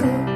go.